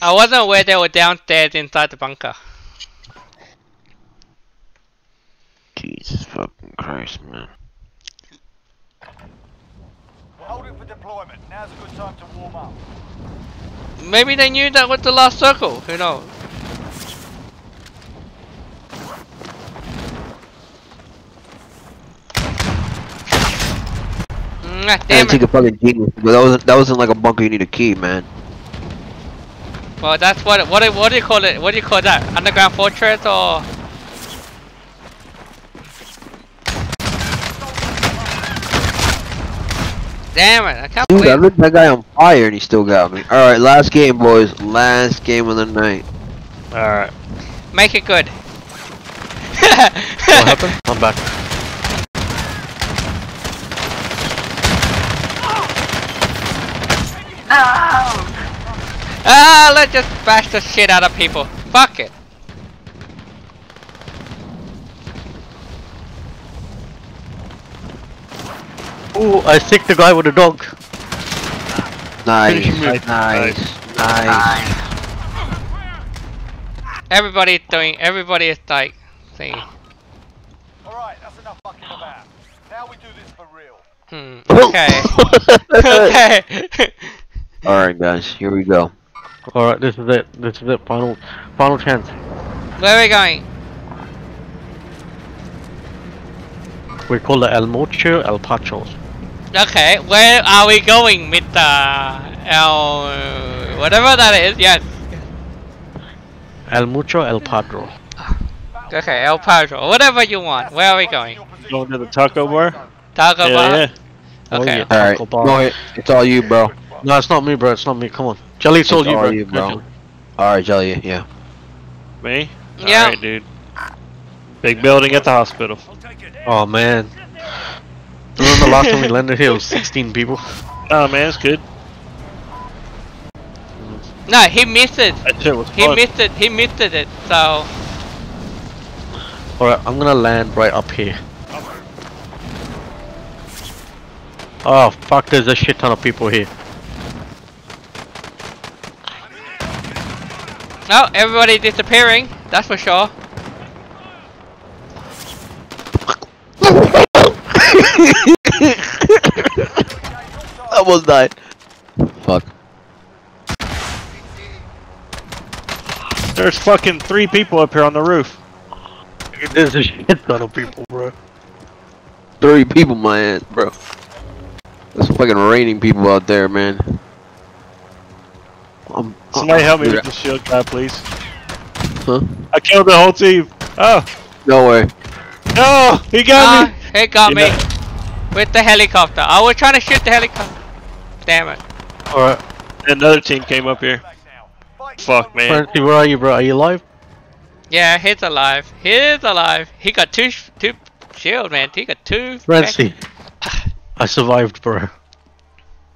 I wasn't aware they were downstairs inside the bunker. Jesus fucking Christ, man. Hold it for deployment. Now's a good time to warm up. Maybe they knew that was the last circle. Who knows? Damn it. Take a fucking genius, but that wasn't like a bunker. You need a key, man. Well, that's what do you call it? What do you call that? Underground fortress or? Damn it! I can't. Dude, believe I lit that guy on fire and he still got me. All right, last game, boys. Last game of the night. All right. Make it good. What happened? I'm back. Oh. Ah, let's just bash the shit out of people. Fuck it. Oh, I sick the guy with the dog. Nice, nice, nice, nice. Everybody's doing. Everybody is like, see. All right, that's enough fucking about. Now we do this for real. Okay. Okay. Alright guys, here we go. Alright, this is it. This is it. Final chance. Where are we going? We call it El Mocho, El Pachos. Okay, where are we going, Mr. El... whatever that is, yes. El Mocho, El Padro. Okay, El Padro, whatever you want. Where are we going? Going to the taco bar? Taco bar? Yeah. Okay. Oh, yeah. Alright, go ahead. It's all you, bro. No, it's not me, bro. It's not me. Come on, Jelly. It's all you, bro. Alright, Jelly. Yeah. Me? Yeah. Alright, dude. Big building at the hospital. Oh man. Remember the last time we landed here? It was 16 people. Oh man, it's good. No, he missed it. That shit was fun. He missed it. He missed it. So. Alright, I'm gonna land right up here. Oh fuck! There's a shit ton of people here. No, oh, everybody disappearing, that's for sure. Almost died. Fuck. There's fucking 3 people up here on the roof. There's a shit ton of people, bro. 3 people, my ass, bro. There's fucking raining people out there, man. Somebody help me with the shield guy, please. Huh? I killed the whole team. Oh. No way. No, he got me. He got me with the helicopter. I was trying to shoot the helicopter. Damn it. Alright. Another team came up here. Fuck, man. Where are you, bro? Are you alive? Yeah, he's alive. He's alive. He got two shield, man. He got 2. Frenzy. I survived, bro.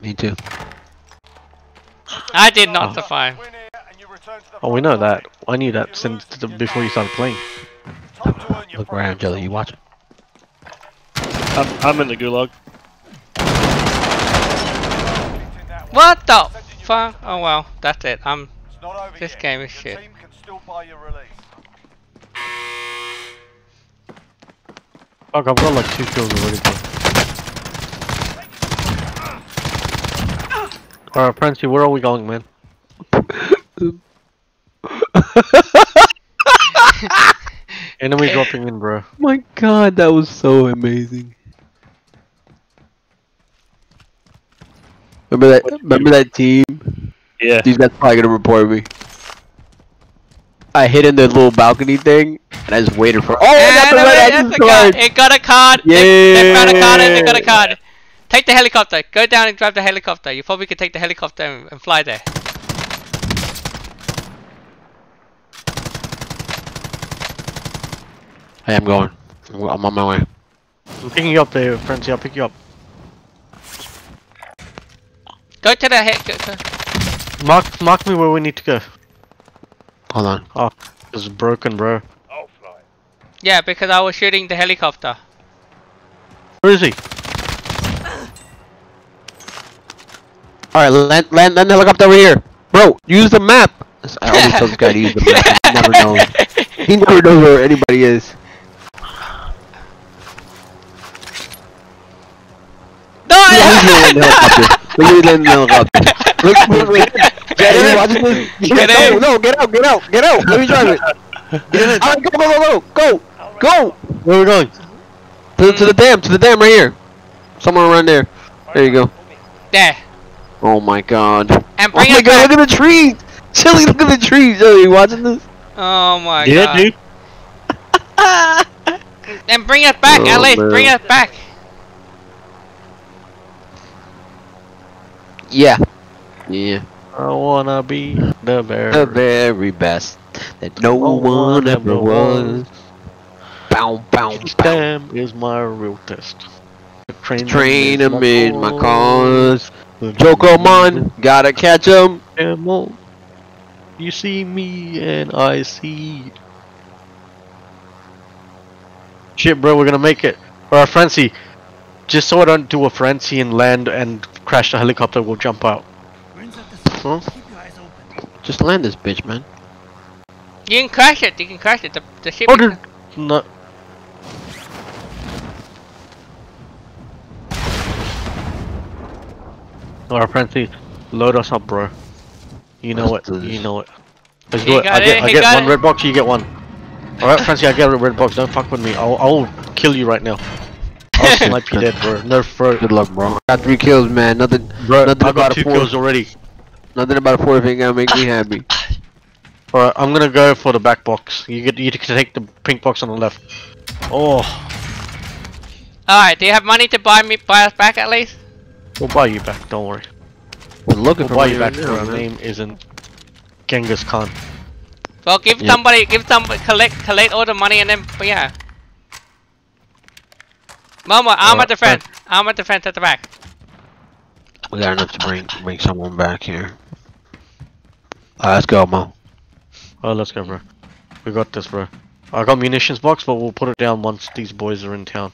Me too. I did not survive. Oh, we know that. I knew that since before you started playing. Look around, Jelly. You watch it. I'm in the gulag. What the fuck? Oh well, that's it. This game is shit. Fuck! I've got like 2 kills already. Alright, Frenzy, where are we going, man? Enemy dropping in, bro. My god, that was so amazing. Remember that team? Yeah. These guys probably gonna report me. I hid in the little balcony thing, and I just waited for- oh, I got the card! It got a card! Yeah! They found a card and they got a card! Take the helicopter. Go down and grab the helicopter. You probably could take the helicopter and fly there. Hey, I'm going. I'm on my way. I'm picking you up there, Frenzy. I'll pick you up. Go to the head. Mark me where we need to go. Hold on. Oh, it's broken, bro. I'll fly. Yeah, because I was shooting the helicopter. Where is he? Alright, land the helicopter over here. Bro, use the map. I always tell this guy to use the map. He never knows. He never knows where anybody is. No, I don't know. Get in. No, get out. Let me drive it. Alright, go. Where are we going? To the dam right here. Somewhere around there. There you go. There. Oh my god. And bring oh my god, look at the trees! Chili, look at the trees! Are you watching this? Oh my god. Yeah, dude. And bring us back, oh, LA, bring us back. Yeah. Yeah. I wanna be the very best that no one ever was. Bow. Damn is my real test. Train him in my cause. Jokomon, gotta catch him. You see me and I see. Shit, bro, we're gonna make it. Or a frenzy. Just so I don't do a frenzy and land and crash the helicopter, we'll jump out. Huh? Just land this bitch, man. You can crash it. The ship. Oh, no. Or a frenzy. Load us up, bro. You know it. Let's do it. I get one red box, you get one. Alright, Francie, I get a red box. Don't fuck with me. I'll kill you right now. I'll snipe you dead, bro. Nerf, bro. Good luck, bro. I got 3 kills, man. Nothing I got 2 kills already. Nothing about a 4 if ain't gonna make me happy. Alright, I'm gonna go for the back box. You can take the pink box on the left. Oh. Alright, do you have money to buy us back at least? We'll buy you back, don't worry. We're looking for you back there. His name isn't Genghis Khan. Well, give somebody, collect all the money and then, yeah. Momo, arm at the fence at the back. We got enough to bring someone back here. Alright, let's go, Mo. Oh, let's go, bro. We got this, bro. I got munitions box, but we'll put it down once these boys are in town.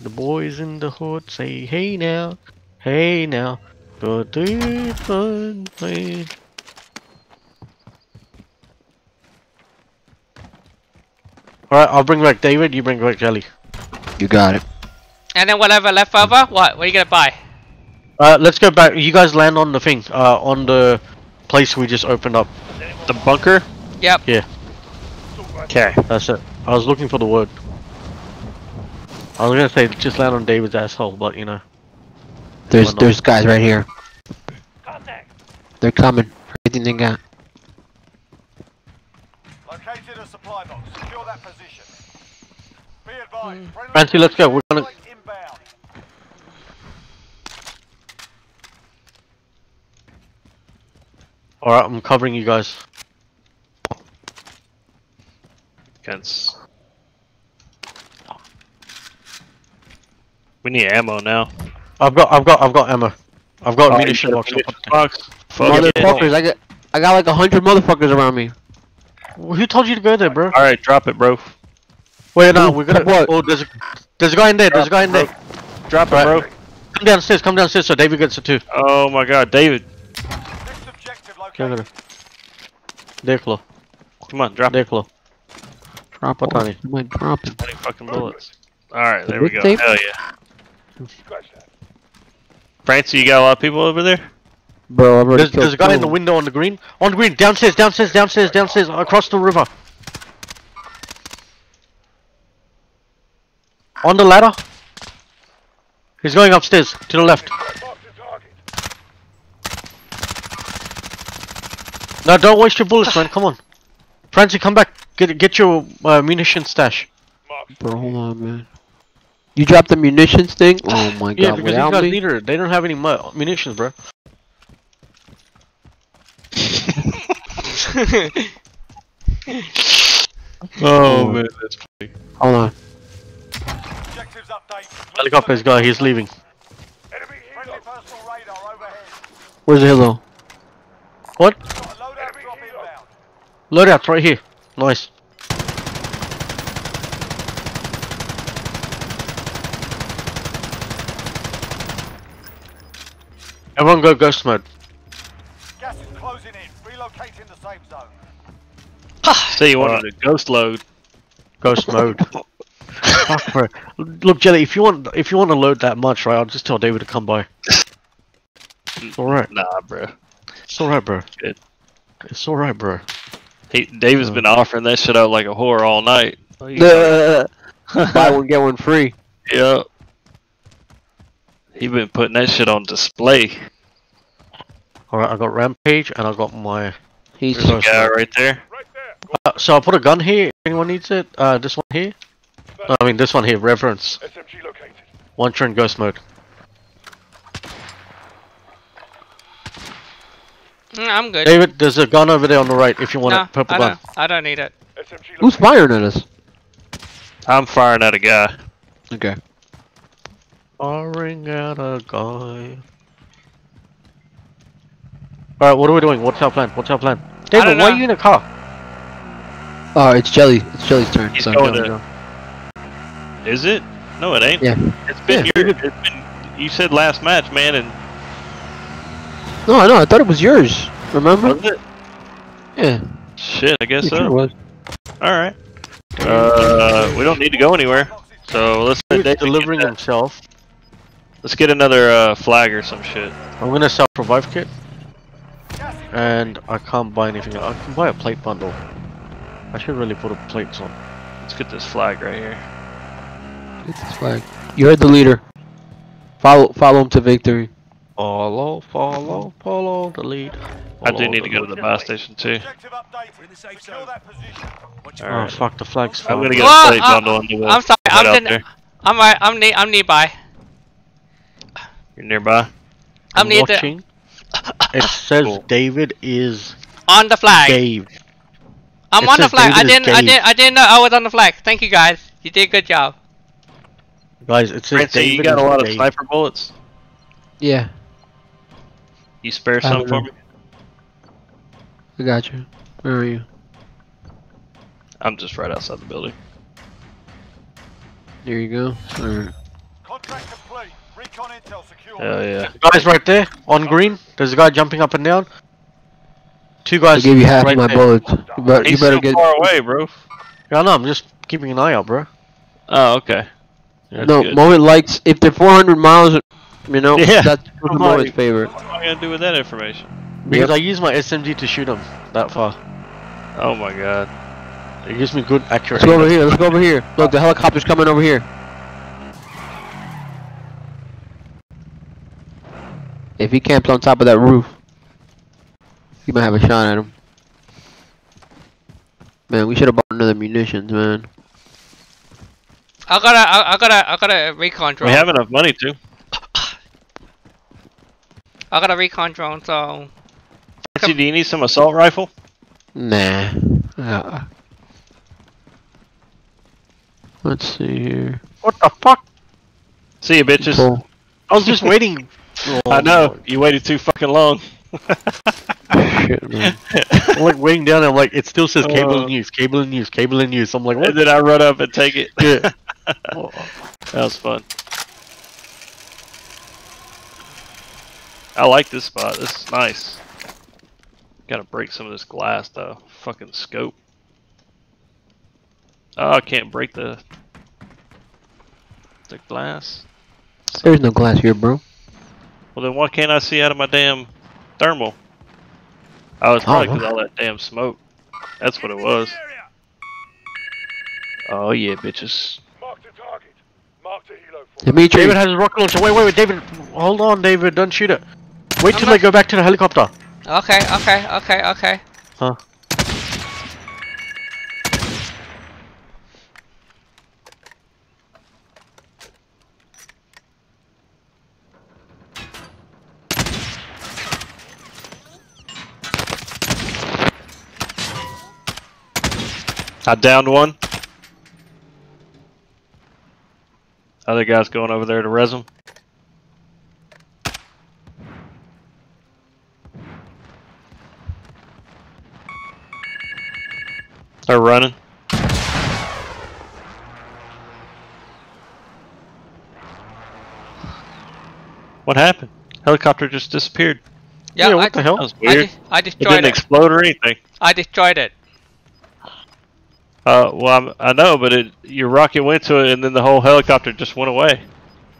The boys in the hood say, hey now. Hey now, but alright, I'll bring back David, you bring back Jelly. You got it. And then whatever left over, what are you gonna buy? Let's go back, you guys land on the thing, on the place we just opened up. The bunker? Yep. Yeah. Okay, that's it. I was looking for the word. I was gonna say, just land on David's asshole, but you know. There's guys right here. Contact. They're coming. Everything they got. Located a supply box. Secure that position. Be advised. Francie, let's go. We're gonna. Inbound. All right, I'm covering you guys. Guns. We need ammo now. I've got ammo. I've got ammunition box. Motherfuckers, I got like 100 motherfuckers around me. Who told you to go there, bro? Alright, drop it, bro. Wait, no, we're gonna. What? Oh, there's a guy in there. There's a guy in there. Drop it, bro. Come downstairs, so David gets it too. Oh my God, David. Next objective location. There, Claw. Come on, drop it. Drop it, Tony. Come on, drop it. 20 fucking bullets. Alright, there we go. Hell yeah. Francie, you got a lot of people over there? Bro, I've already there's a guy in the window on the green. On the green, downstairs, across the river. On the ladder. He's going upstairs, to the left. No, don't waste your bullets, man, come on. Francie, come back, get your munition stash. Bro, hold on, man. You dropped the munitions thing? Oh my god, yeah, because these guys need her. They don't have any munitions, bro. Oh man, that's funny. Hold on. Helicopter's guy, he's leaving. Where's the helo? What? Loadout right here. Nice. Everyone go ghost mode. Gas is closing in. Locating the safe zone. So you wanted a ghost load. Ghost mode. Oh, look, Jelly, if you want to load that much, right, I'll just tell David to come by. It's alright. Nah, bro. It's alright, bro. Shit. It's alright, bro. Hey, David's been offering that shit out like a whore all night. Buy one, get one free. Yep. He been putting that shit on display. Alright, I got Rampage and I got my... He's the guy right there. So I put a gun here, if anyone needs it. This one here. No, I mean this one here, Reverence. SMG located. One turn ghost mode. I'm good. David, there's a gun over there on the right if you want it. Purple gun. I don't need it. Who's firing at us? I'm firing at a guy. Okay. Firing at a guy. Alright, what are we doing? What's our plan? What's our plan? David, why are you in a car? It's Jelly. It's Jelly's turn. He's going to... Is it? No, it ain't. Yeah. It's been yours. It's been... You said last match, man, and... No, I know. I thought it was yours. Remember? Was it? Yeah. Shit, I guess so. Sure was. Alright. We don't need to go anywhere. So let's delivering himself. Let's get another flag or some shit. I'm gonna sell revive kit. And I can't buy anything. I can buy a plate bundle. I should really put the plates on. Let's get this flag right here. Get this flag. You heard the leader. Follow him to victory. Follow the lead. I do need to go to the buy station too. Alright, fuck, the flag's fine. I'm gonna get a plate bundle on the way. I'm sorry, I'm nearby. You're nearby? I'm near the... It says David is... On the flag! Dave. I'm on the flag! I didn't know I was on the flag. Thank you guys. You did a good job. Guys, it says David. You got a lot of sniper bullets? Yeah. You spare some for me? I got you. Where are you? I'm just right outside the building. There you go. Right. Contract complete. Recon intel secure. Hell yeah. The guys right there on green. There's a guy jumping up and down. Two guys. I gave you half of my bullets. You better get far away, bro. Yeah, I know. I'm just keeping an eye out, bro. Oh, okay. That's good. Mowat likes if they're 400 miles. You know, that's Mowat's favorite. What am I gonna do with that information? Because I use my SMG to shoot him that far. Oh my god. It gives me good accuracy. Let's go over here, let's go over here. Look, the helicopter's coming over here. If he camps on top of that roof, he might have a shot at him. Man, we should have bought another munitions, man. I gotta recon drone. We have enough money too. I got a recon drone, so... Actually, do you need some assault rifle? Nah. Let's see here. What the fuck? See you, bitches. Cool. I was just waiting. I know. You waited too fucking long. Shit, man. I'm like waiting down and I'm like, it still says cable and news. I'm like, what? And then I run up and take it. Yeah. That was fun. I like this spot, this is nice. Gotta break some of this glass though. Fucking scope. Oh, I can't break the glass. There's no glass here, bro. Well then why can't I see out of my damn thermal? Oh, it's probably because all that damn smoke. That's what it was. Oh yeah, bitches. David has a rocket launcher. Wait, David. Hold on, David. Don't shoot it. Wait till they go back to the helicopter. Okay. Huh. I downed one. Other guy's going over there to res him. They're running. What happened? Helicopter just disappeared. Yeah, yeah, what the hell? That was weird. I destroyed it. Didn't explode or anything. I destroyed it. Well, I know, but your rocket went to it, and then the whole helicopter just went away.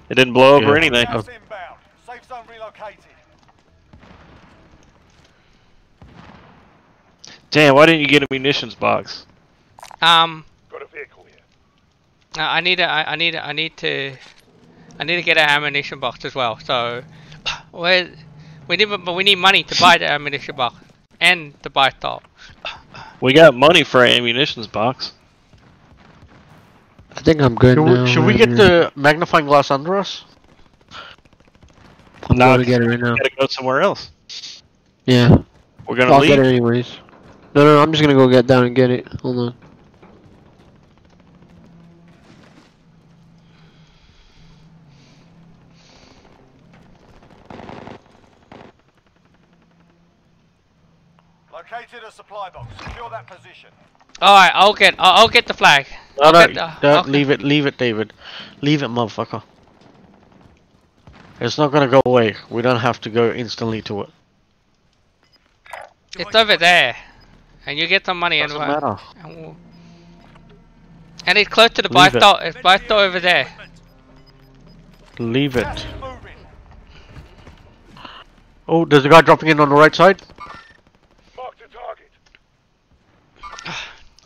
It didn't blow up or anything. Oh. Safe zone relocated. Damn, why didn't you get a munitions box? Got a vehicle here. I need to get an ammunition box as well. So, we need money to buy the ammunition box and to buy stuff. We got money for an ammunitions box. I think I'm good now. Should we get the magnifying glass under us? I'm not gonna get it right now. We gotta go somewhere else. Yeah. We're gonna leave. I'll get it anyways. No, no, I'm just gonna go get down and get it. Hold on. Located a supply box. Secure that position. All right, I'll get the flag. No, no, leave it, David. Leave it, motherfucker. It's not gonna go away. We don't have to go instantly to it. It's over there, and you get some money. Doesn't matter. And it's close to the buy store. It's buy store over there. Leave it. Oh, there's a guy dropping in on the right side.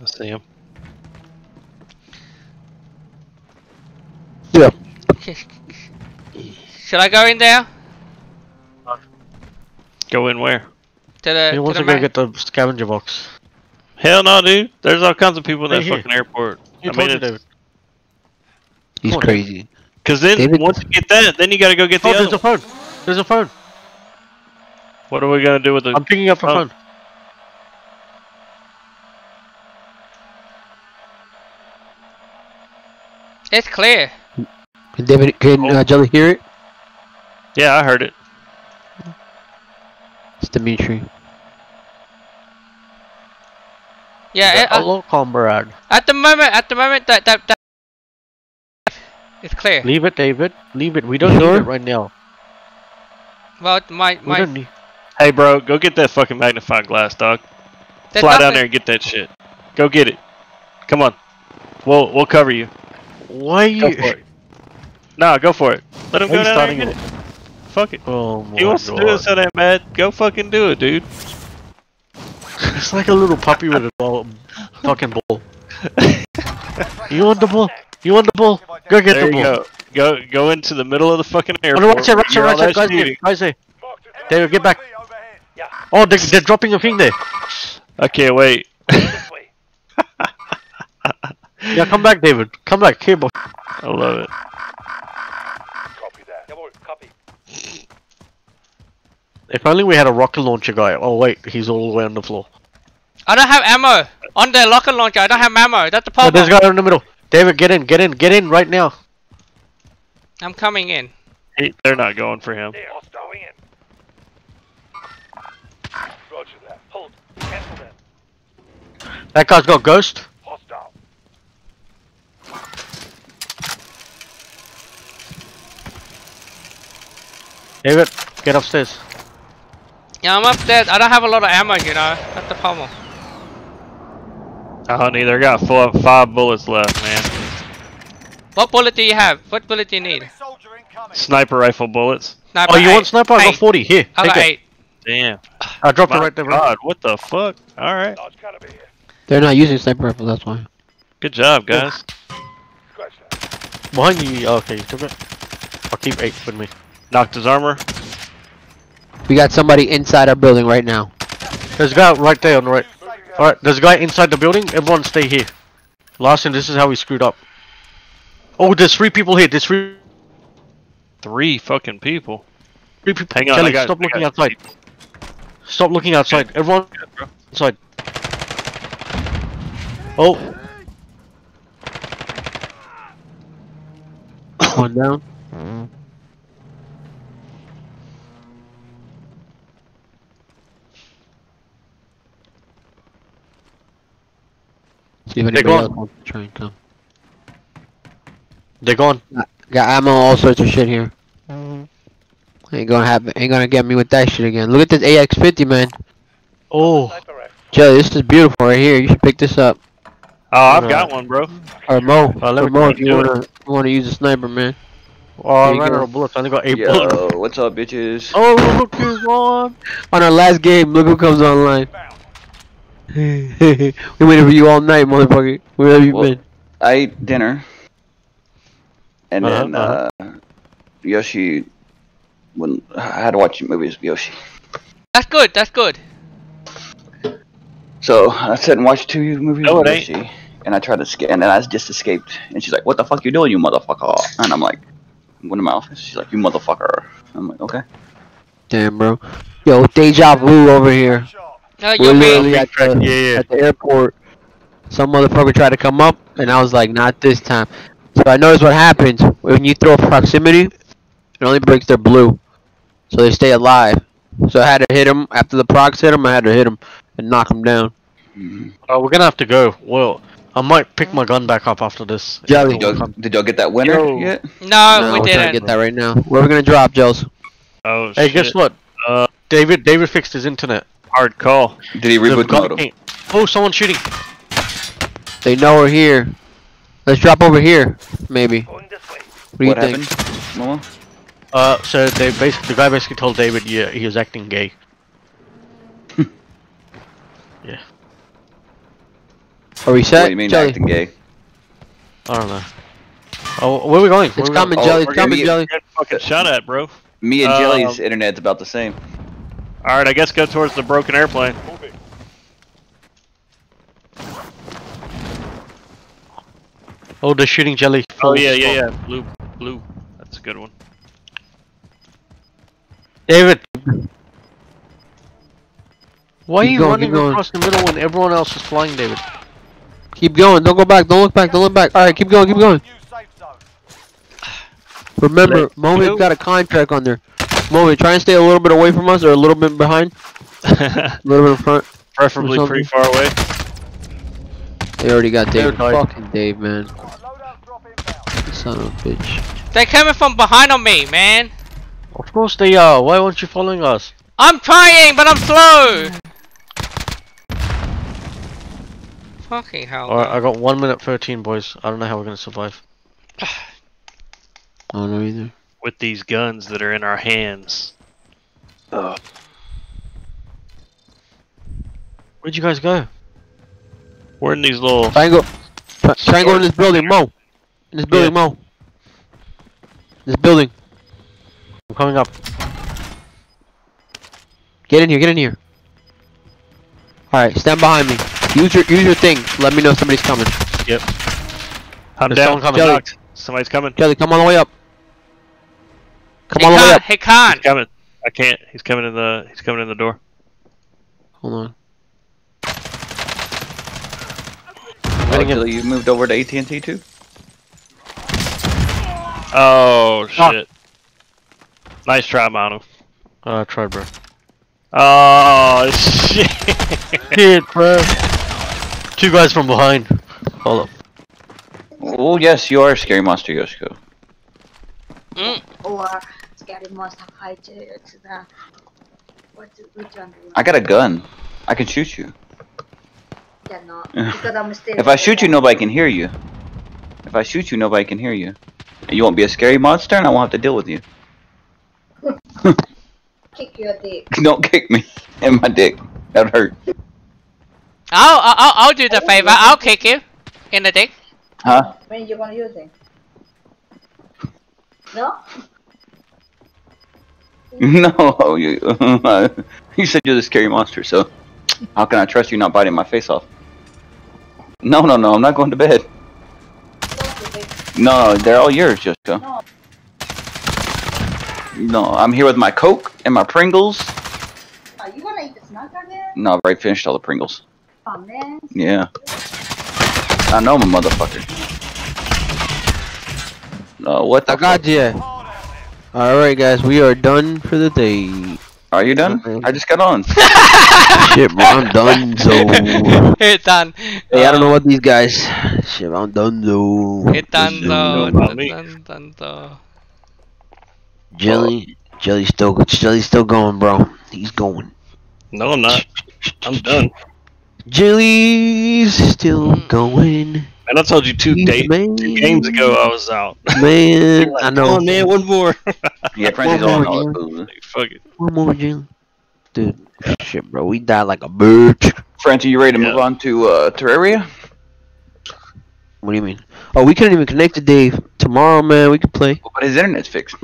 I see him. Yeah. Should I go in there? Go in where? To the. He wants to go get the scavenger box. Hell no, dude. There's all kinds of people in that fucking airport. I mean, it's... He's crazy. Because then once you get that, then you gotta go get the other. There's a phone. There's a phone. What are we gonna do with the? I'm picking up the phone. It's clear. David, can Jelly hear it? Yeah, I heard it. It's Dimitri. Yeah, hello, comrade. At the moment, that it's clear. Leave it, David. Leave it. We don't need it right now. Well, my. Hey, bro, go get that fucking magnifying glass, dog. Fly down there and get that shit. Go get it. Come on. We'll cover you. Why are you? Nah, go for it. Let him go down there and get it. Fuck it. Oh my God. He wants to do it so damn bad. Go fucking do it, dude. It's like a little puppy with a ball, fucking ball. You want the ball? You want the ball? Go get the ball. Go into the middle of the fucking airport. Right side, guys there. David, get back. Oh, they're dropping a thing there. Okay, wait. Yeah, come back, David. Come back, here, boy. I love it. Copy that. Yeah, boy, copy. If only we had a rocket launcher guy. Oh wait, he's all the way on the floor. I don't have ammo on the rocket launcher. I don't have ammo. That's the problem. There's a guy in the middle. David, get in right now. I'm coming in. Hey, they're not going for him. Roger that. Hold. Cancel that. That guy's got ghost. David, get upstairs. Yeah, I'm upstairs. I don't have a lot of ammo, you know. That's the problem. Oh, neither. I got 5 bullets left, man. What bullet do you have? What bullet do you need? Sniper rifle bullets. Sniper you want sniper? I got 40. Here, I got 8. Damn. I dropped it right there. God, what the fuck? Alright. They're not using sniper rifle, that's why. Good job, guys. Behind you. Okay, you took it. I'll keep 8 with me. Knocked his armor. We got somebody inside our building right now. There's a guy right there on the right. Alright, there's a guy inside the building. Everyone stay here. Larson, this is how we screwed up. Oh, there's 3 people here. There's 3. 3 fucking people. 3 people. Hang on, Kelly, stop looking outside. Stop looking outside. Everyone inside. Oh. One down. See if anybody else wants to try and come. They're gone. Got ammo, all sorts of shit here. Ain't gonna happen. Ain't gonna get me with that shit again. Look at this AX50, man. Oh. Joe, this is beautiful right here. You should pick this up. Oh, I've got one, bro. Or Mo. Mo, if you wanna use a sniper, man. Oh, I ran out of bullets. I only got 8 bullets. Yo, what's up, bitches? Oh, look who's on. On our last game, look who comes online. We waited for you all night, motherfucker. Where have you been? I ate dinner. And then, Yoshi... I had to watch movies with Yoshi. That's good, that's good. So, I sat and watched 2 movies with Yoshi. And I tried to escape, and then I just escaped. And she's like, what the fuck you doing, you motherfucker? And I'm like, I'm going to my office. She's like, you motherfucker. I'm like, okay. Damn, bro. Yo, Deja Vu over here. We're literally at the airport. Some motherfucker tried to come up, and I was like, not this time. So I noticed what happens. When you throw proximity, it only breaks their blue. So they stay alive. So I had to hit him. After the prox hit him, I had to hit him and knock him down. Oh, we're going to have to go. Well, I might pick my gun back up after this. Joe, did y'all get that winner yet? No, we didn't. We're trying to get that right now. Where are we going to drop, Joes? Oh, hey, shit. Guess what? David fixed his internet. Hard call. Did he reboot the modem? Oh, someone's shooting. They know we're here. Let's drop over here, maybe. What do you think? Mama? So they the guy basically told David, yeah, he was acting gay. Yeah. Are we set? What do you mean acting gay? I don't know. Oh, where are we going? It's coming, Jelly. It's coming, Jelly. Fucking shot at, bro. Me and Jelly's internet's about the same. Alright, I guess go towards the broken airplane. Moving. Oh, they're shooting Jelly. Oh, yeah. Blue. That's a good one. David! Why are you running across the middle when everyone else is flying, David? Keep going. Don't go back. Don't look back. Don't look back. Alright, keep going. Keep going. Remember, Moment's got a contract on there. Moment, try and stay a little bit away from us, or a little bit behind. A little bit in front. Preferably pretty far away. They already got Dave. Fucking Dave, man. Son of a bitch. They're coming from behind on me, man. Of course they are. Why aren't you following us? I'm trying, but I'm slow. Fucking hell. Alright, I got 1:13, boys. I don't know how we're gonna survive. I don't know either. With these guns that are in our hands. Ugh. Where'd you guys go? We're in these little... Triangle in this building, Mo! In this building, Mo! This building. I'm coming up. Get in here, get in here. Alright, stand behind me. Use your thing. Let me know if somebody's coming. Yep. I'm down. Coming. Somebody's coming. Jelly, come on the way up. Come on, he can't. He's coming. I can't. He's coming in the door. Hold on. Oh, you moved over to AT&T too? Oh shit! Ah. Nice try, Mono. I tried, bro. Oh shit! Shit, bro. Two guys from behind. Hold up. Oh yes, you are a scary monster, Yoshiko. Mm. Or scary monster hijacks the. Which one? I got a gun. I can shoot you. Yeah, no. Because I'm still. If I shoot you, nobody can hear you. If I shoot you, nobody can hear you. And you won't be a scary monster, and I won't have to deal with you. Kick your dick. Don't kick me in my dick. That hurt. I'll do the favor. I'll kick you in the dick. Huh? When you gonna use it? No. No, you said you're the scary monster, so how can I trust you not biting my face off? No, I'm not going to bed. No, they're all yours, Jessica. No, I'm here with my Coke and my Pringles. Are you gonna eat the snack again? No, I've already finished all the Pringles. Oh man. Yeah. I know I'm a motherfucker. What the fuck? Alright guys, we are done for the day. Are you done? I just got on. Shit, bro, I'm done, so... It's done. Hey, I don't know what these guys... Shit, I'm done, though. It's done, though. Jelly, Jelly's still going, bro. He's going. No, I'm not. I'm done. Jelly's still going. And I told you two games ago I was out. Man, like, I know. Oh man, one more. Yeah, Frankie's on all the food. Fuck it. One more, Jelly. Dude, shit, bro, we died like a bitch. Frankie, you ready to move on to Terraria? What do you mean? Oh, we couldn't even connect today. Tomorrow, man, we could play. But his internet's fixed.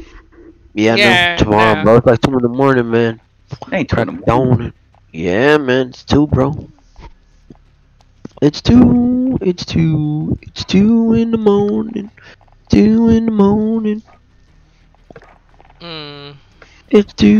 Yeah, yeah, no, tomorrow, bro. It's like 2 in the morning, man. It ain't 2 in the morning. Yeah, man, it's 2, bro. It's 2 in the morning. 2 in the morning. It's 2.